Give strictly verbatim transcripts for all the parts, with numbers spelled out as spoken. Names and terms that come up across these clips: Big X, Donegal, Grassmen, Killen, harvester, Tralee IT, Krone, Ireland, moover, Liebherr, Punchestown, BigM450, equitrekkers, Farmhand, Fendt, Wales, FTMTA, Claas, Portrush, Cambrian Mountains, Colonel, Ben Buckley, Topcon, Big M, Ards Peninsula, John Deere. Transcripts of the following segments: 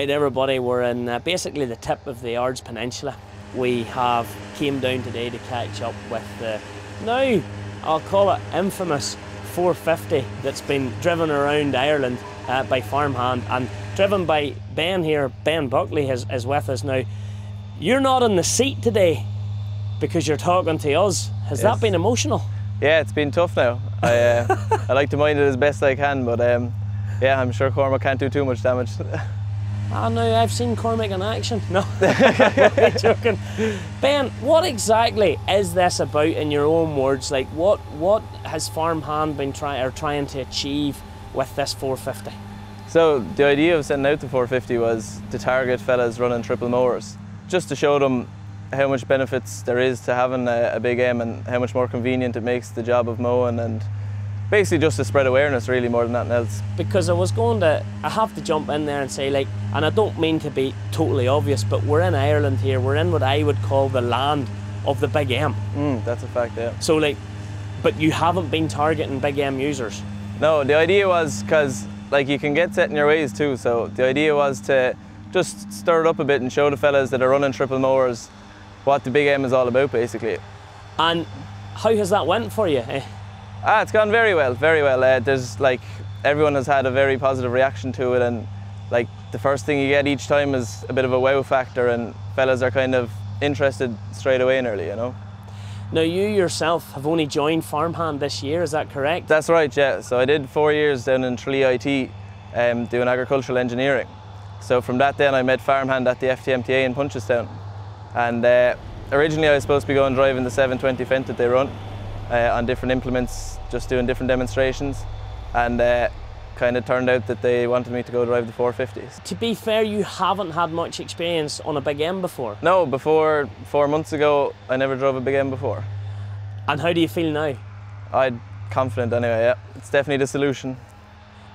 Right, everybody, we're in uh, basically the tip of the Ards Peninsula. We have came down today to catch up with the now, I'll call it infamous four fifty that's been driven around Ireland uh, by Farmhand and driven by Ben here. Ben Buckley is, is with us now. You're not in the seat today because you're talking to us. Has yes. that been emotional? Yeah, it's been tough now. I, uh, I like to mind it as best I can, but um, yeah, I'm sure Cormac can't do too much damage. I know, I've seen Cormac in action. No, I'm joking. Ben, what exactly is this about in your own words? Like, what what has Farmhand been trying or trying to achieve with this four fifty? So the idea of sending out the four fifty was to target fellas running triple mowers, just to show them how much benefits there is to having a, a Big M and how much more convenient it makes the job of mowing, and basically just to spread awareness really more than nothing else. Because I was going to, I have to jump in there and say, like, and I don't mean to be totally obvious, but we're in Ireland here, we're in what I would call the land of the Big M. Mm, that's a fact, yeah. So like, but you haven't been targeting Big M users? No, the idea was, because like you can get set in your ways too, so the idea was to just stir it up a bit and show the fellas that are running triple mowers what the Big M is all about basically. And how has that went for you? Ah, it's gone very well, very well. Uh, there's like, everyone has had a very positive reaction to it, and like the first thing you get each time is a bit of a wow factor, and fellas are kind of interested straight away and early, you know. Now you yourself have only joined Farmhand this year, is that correct? That's right, yeah. So I did four years down in Tralee I T um, doing agricultural engineering. So from that then I met Farmhand at the F T M T A in Punchestown. And uh, originally I was supposed to be going driving the seven twenty Fendt that they run uh, on different implements, just doing different demonstrations, and uh, kind of turned out that they wanted me to go drive the four fifties. To be fair, you haven't had much experience on a Big M before? No, before four months ago I never drove a Big M before. And how do you feel now? I'm confident anyway, yeah. It's definitely the solution.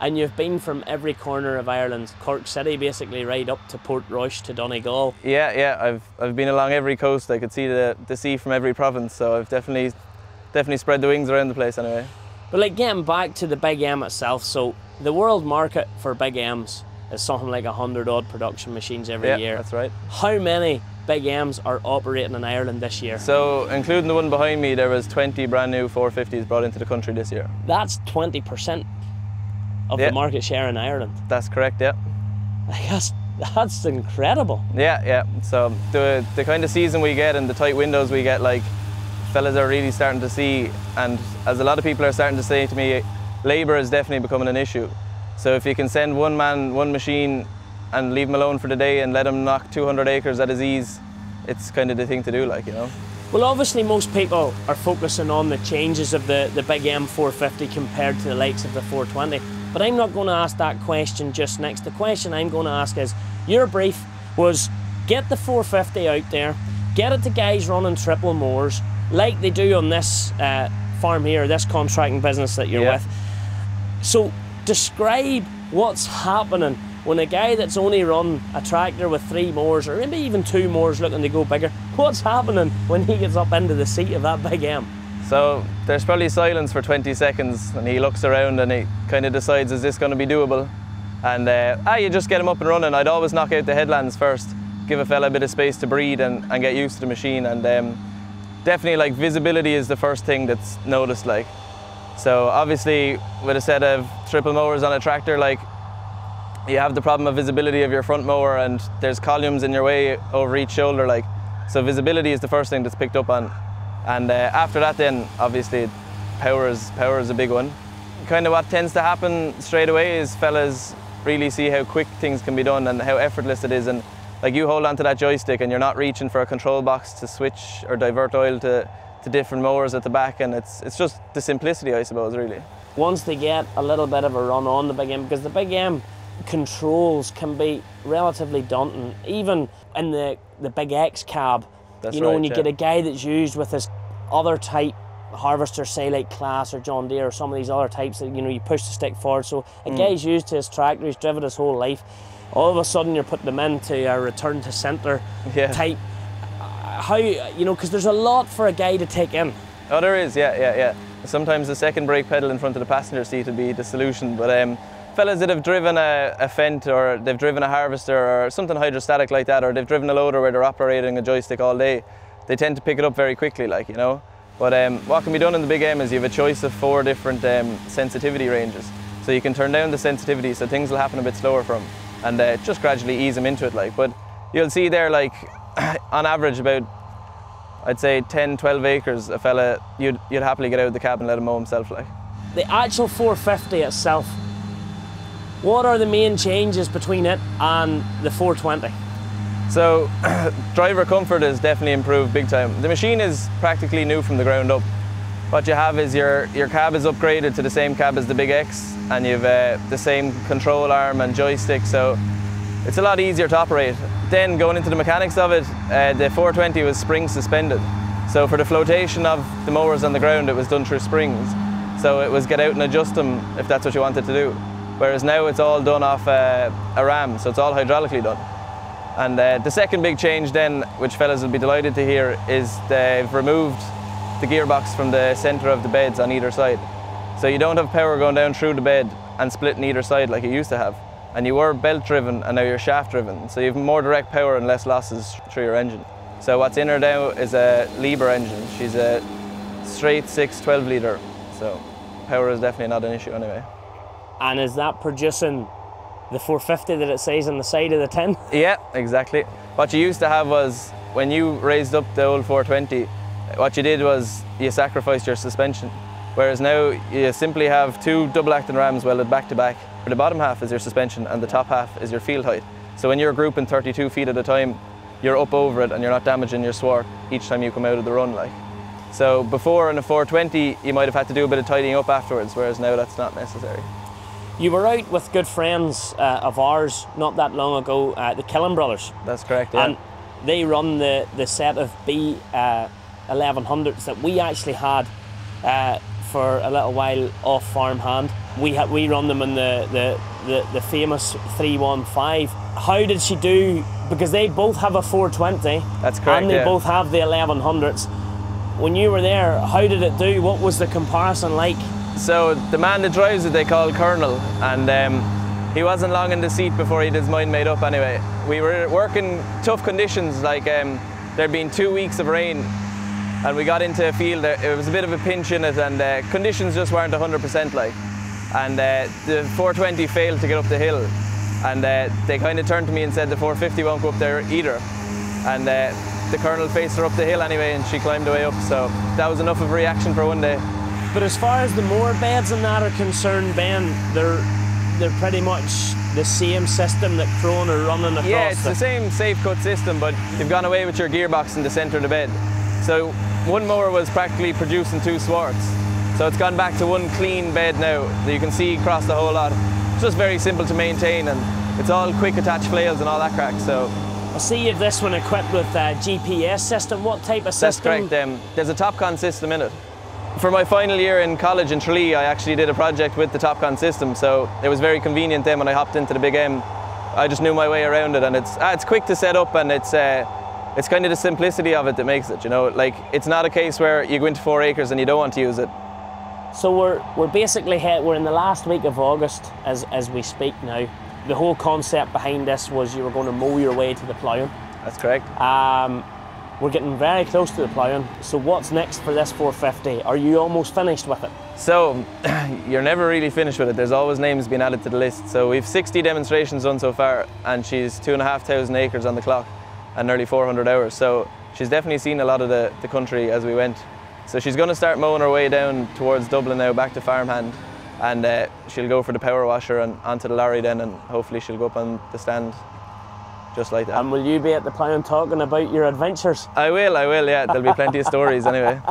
And you've been from every corner of Ireland, Cork City basically, right up to Portrush to Donegal. Yeah, yeah, I've, I've been along every coast. I could see the, the sea from every province, so I've definitely definitely spread the wings around the place anyway. But like, getting back to the Big M itself, so the world market for Big M's is something like a hundred odd production machines every yeah, year. That's right. How many Big M's are operating in Ireland this year? So, including the one behind me, there was twenty brand new four fifties brought into the country this year. That's twenty percent. Of yeah. the market share in Ireland. That's correct, yeah. That's, that's incredible. Yeah, yeah. So the, the kind of season we get and the tight windows we get, like, fellas are really starting to see, and as a lot of people are starting to say to me, labour is definitely becoming an issue. So if you can send one man, one machine, and leave him alone for the day and let him knock two hundred acres at his ease, it's kind of the thing to do, like, you know. Well, obviously most people are focusing on the changes of the, the Big M four fifty compared to the likes of the four twenty. But I'm not going to ask that question just next. The question I'm going to ask is, your brief was get the four fifty out there, get it to guys running triple mowers, like they do on this uh, farm here, this contracting business that you're yeah. with. So describe what's happening when a guy that's only run a tractor with three mowers, or maybe even two mowers looking to go bigger, what's happening when he gets up into the seat of that Big M? So there's probably silence for twenty seconds, and he looks around and he kind of decides, is this going to be doable? And uh, ah, you just get him up and running. I'd always knock out the headlands first, give a fella a bit of space to breathe and, and get used to the machine. And um, definitely, like, visibility is the first thing that's noticed. Like, so obviously with a set of triple mowers on a tractor, like, you have the problem of visibility of your front mower, and there's columns in your way over each shoulder. Like, so visibility is the first thing that's picked up on. And uh, after that then, obviously, power is, power is a big one. Kind of what tends to happen straight away is fellas really see how quick things can be done and how effortless it is. And like, you hold onto that joystick and you're not reaching for a control box to switch or divert oil to, to different mowers at the back. And it's, it's just the simplicity, I suppose, really. Once they get a little bit of a run on the Big M, because the Big M controls can be relatively daunting, even in the, the Big X cab. That's you know, right, when you yeah. get a guy that's used with this other type harvester, say like Claas or John Deere or some of these other types that, you know, you push the stick forward. So a mm. guy's used to his tractor, he's driven his whole life. All of a sudden you're putting them into a return to centre yeah. type. How, you know, because there's a lot for a guy to take in. Oh, there is, yeah, yeah, yeah. Sometimes the second brake pedal in front of the passenger seat would be the solution, but um, fellas that have driven a, a Fendt, or they've driven a harvester or something hydrostatic like that, or they've driven a loader where they're operating a joystick all day, they tend to pick it up very quickly, like, you know. But um, what can be done in the Big M is you have a choice of four different um, sensitivity ranges. So you can turn down the sensitivity, so things will happen a bit slower from, and uh, just gradually ease them into it, like. But you'll see there, like, on average about, I'd say ten, twelve acres, a fella, you'd, you'd happily get out of the cab and let him mow himself, like. The actual four fifty itself, what are the main changes between it and the four twenty? So, driver comfort has definitely improved big time. The machine is practically new from the ground up. What you have is your, your cab is upgraded to the same cab as the Big X, and you've uh, the same control arm and joystick, so it's a lot easier to operate. Then, going into the mechanics of it, uh, the four twenty was spring suspended. So for the flotation of the mowers on the ground, it was done through springs. So it was get out and adjust them if that's what you wanted to do. Whereas now it's all done off uh, a ram, so it's all hydraulically done. And uh, the second big change then, which fellas will be delighted to hear, is they've removed the gearbox from the centre of the beds on either side. So you don't have power going down through the bed and splitting either side like you used to have. And you were belt driven and now you're shaft driven. So you have more direct power and less losses through your engine. So what's in her now is a Liebherr engine. She's a straight six twelve litre. So power is definitely not an issue anyway. And is that producing the four fifty that it says on the side of the tin? Yeah, exactly. What you used to have was, when you raised up the old four twenty, what you did was you sacrificed your suspension. Whereas now you simply have two double acting rams welded back to back. The bottom half is your suspension and the top half is your field height. So when you're grouping thirty-two feet at a time, you're up over it and you're not damaging your swart each time you come out of the run, like. So before in a four twenty, you might have had to do a bit of tidying up afterwards, whereas now that's not necessary. You were out with good friends uh, of ours not that long ago, uh, the Killen brothers. That's correct, yeah. And they run the, the set of B eleven hundreds uh, that we actually had uh, for a little while off Farmhand. We had, we run them in the, the, the, the famous three one five. How did she do? Because they both have a four twenty. That's correct, and they yeah. both have the eleven hundreds. When you were there, how did it do? What was the comparison like? So the man that drives it, they call Colonel, and um, he wasn't long in the seat before he had his mind made up anyway. We were working tough conditions, like um, there'd been two weeks of rain, and we got into a field, it was a bit of a pinch in it, and uh, conditions just weren't one hundred percent, like. And uh, the four twenty failed to get up the hill, and uh, they kind of turned to me and said the four fifty won't go up there either. And uh, the Colonel faced her up the hill anyway, and she climbed the way up, so that was enough of a reaction for one day. But as far as the mower beds and that are concerned, Ben, they're, they're pretty much the same system that Krone are running across. Yeah, it's the, the same safe cut system, but you've gone away with your gearbox in the centre of the bed. So one mower was practically producing two swarts. So it's gone back to one clean bed now that you can see across the whole lot. It's just very simple to maintain, and it's all quick attached flails and all that crack. So I see you've this one equipped with a G P S system. What type of system? That's correct. Um, there's a Topcon system in it. For my final year in college in Tralee, I actually did a project with the Topcon system. So it was very convenient then when I hopped into the Big M. I just knew my way around it, and it's ah, it's quick to set up, and it's uh, it's kind of the simplicity of it that makes it. You know, like, it's not a case where you go into four acres and you don't want to use it. So we're, we're basically here, we're in the last week of August as, as we speak now. The whole concept behind this was you were going to mow your way to the ploughing. That's correct. Um, we're getting very close to the ploughing. So what's next for this four fifty? Are you almost finished with it? So you're never really finished with it. There's always names being added to the list. So we've sixty demonstrations done so far, and she's two and a half thousand acres on the clock and nearly four hundred hours. So she's definitely seen a lot of the, the country as we went. So she's going to start mowing her way down towards Dublin now, back to Farmhand, and uh, she'll go for the power washer and onto the lorry then, and hopefully she'll go up on the stand just like that. And will you be at the ploughing talking about your adventures? I will, I will, yeah. There'll be plenty of stories anyway.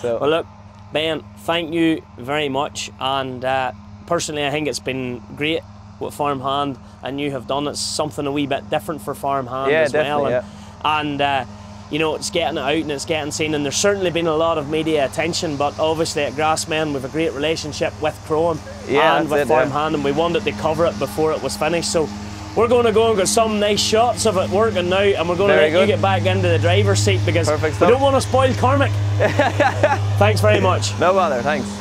So. Well, look, Ben, thank you very much, and uh, personally I think it's been great what Farmhand and you have done. It's something a wee bit different for Farmhand yeah, as well. And, yeah. and uh, you know, it's getting it out and it's getting seen, and there's certainly been a lot of media attention, but obviously at Grassmen we've a great relationship with Krone yeah, and with Farmhand, yeah. and we wanted to cover it before it was finished. So we're going to go and get some nice shots of it working now, and we're going very to let good. you get back into the driver's seat because we don't want to spoil Cormac. Thanks very much. No bother, thanks.